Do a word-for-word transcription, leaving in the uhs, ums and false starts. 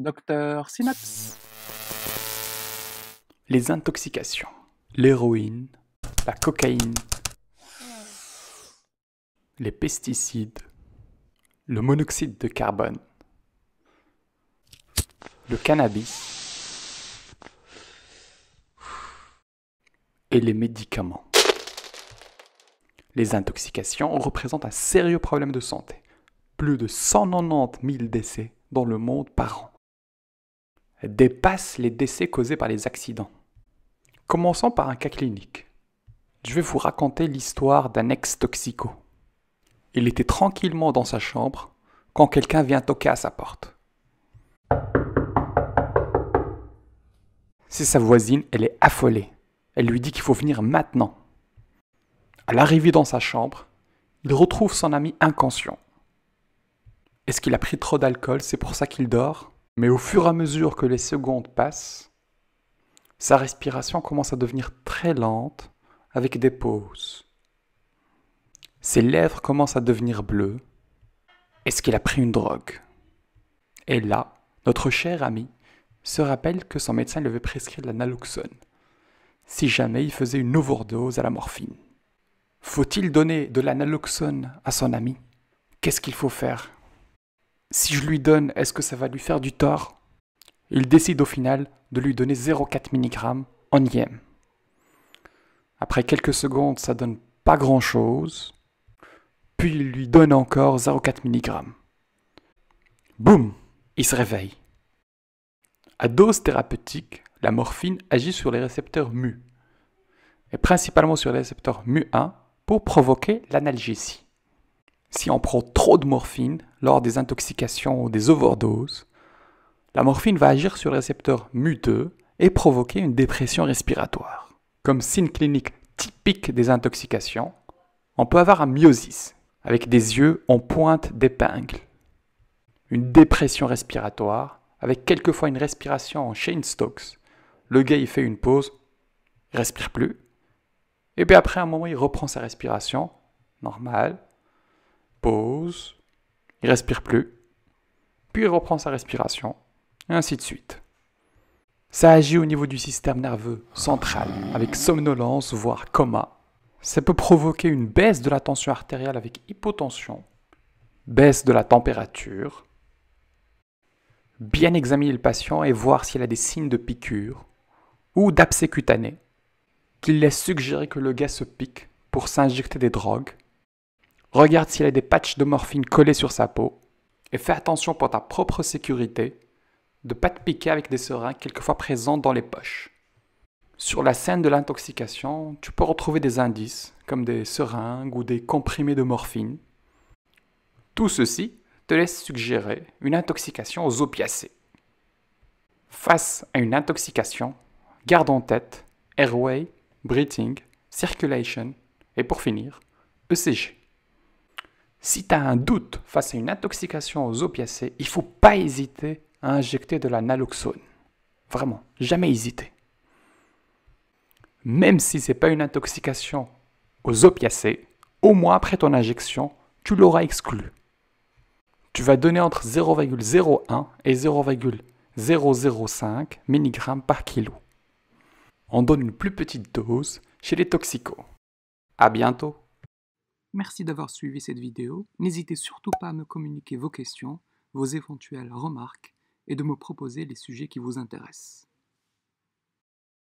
Docteur Synapse. Les intoxications, l'héroïne, la cocaïne, les pesticides, le monoxyde de carbone, le cannabis et les médicaments. Les intoxications représentent un sérieux problème de santé. Plus de cent quatre-vingt-dix mille décès dans le monde par an. Elles dépassent les décès causés par les accidents. Commençons par un cas clinique. Je vais vous raconter l'histoire d'un ex-toxico. Il était tranquillement dans sa chambre quand quelqu'un vient toquer à sa porte. C'est sa voisine, elle est affolée. Elle lui dit qu'il faut venir maintenant. À l'arrivée dans sa chambre, il retrouve son ami inconscient. Est-ce qu'il a pris trop d'alcool, c'est pour ça qu'il dort? Mais au fur et à mesure que les secondes passent, sa respiration commence à devenir très lente avec des pauses. Ses lèvres commencent à devenir bleues. Est-ce qu'il a pris une drogue? Et là, notre cher ami se rappelle que son médecin lui avait prescrit de la naloxone, si jamais il faisait une overdose à la morphine. Faut-il donner de la naloxone à son ami? Qu'est-ce qu'il faut faire? Si je lui donne, est-ce que ça va lui faire du tort? Il décide au final de lui donner zéro virgule quatre milligrammes en I M. Après quelques secondes, ça donne pas grand-chose. Puis il lui donne encore zéro virgule quatre milligrammes. Boum! Il se réveille. À dose thérapeutique, la morphine agit sur les récepteurs mu, et principalement sur les récepteurs mu un, pour provoquer l'analgésie. Si on prend trop de morphine lors des intoxications ou des overdoses, la morphine va agir sur le récepteur mu deux et provoquer une dépression respiratoire. Comme signe clinique typique des intoxications, on peut avoir un myosis, avec des yeux en pointe d'épingle, une dépression respiratoire, avec quelquefois une respiration en chain-stokes. Le gars, il fait une pause, il respire plus, et puis après un moment, il reprend sa respiration, normale, pause, il respire plus, puis il reprend sa respiration, et ainsi de suite. Ça agit au niveau du système nerveux central, avec somnolence, voire coma. Ça peut provoquer une baisse de la tension artérielle avec hypotension, baisse de la température. Bien examiner le patient et voir s'il a des signes de piqûre ou d'abcès cutané, qu'il laisse suggérer que le gars se pique pour s'injecter des drogues. Regarde s'il a des patchs de morphine collés sur sa peau et fais attention pour ta propre sécurité de ne pas te piquer avec des seringues quelquefois présentes dans les poches. Sur la scène de l'intoxication, tu peux retrouver des indices comme des seringues ou des comprimés de morphine. Tout ceci te laisse suggérer une intoxication aux opiacés. Face à une intoxication, garde en tête airway, breathing, circulation et pour finir, E C G. Si tu as un doute face à une intoxication aux opiacés, il ne faut pas hésiter à injecter de la naloxone. Vraiment, jamais hésiter. Même si ce n'est pas une intoxication aux opiacés, au moins après ton injection, tu l'auras exclu. Tu vas donner entre zéro virgule zéro un et zéro virgule zéro zéro cinq milligrammes par kilo. On donne une plus petite dose chez les toxicos. À bientôt! Merci d'avoir suivi cette vidéo. N'hésitez surtout pas à me communiquer vos questions, vos éventuelles remarques et de me proposer les sujets qui vous intéressent.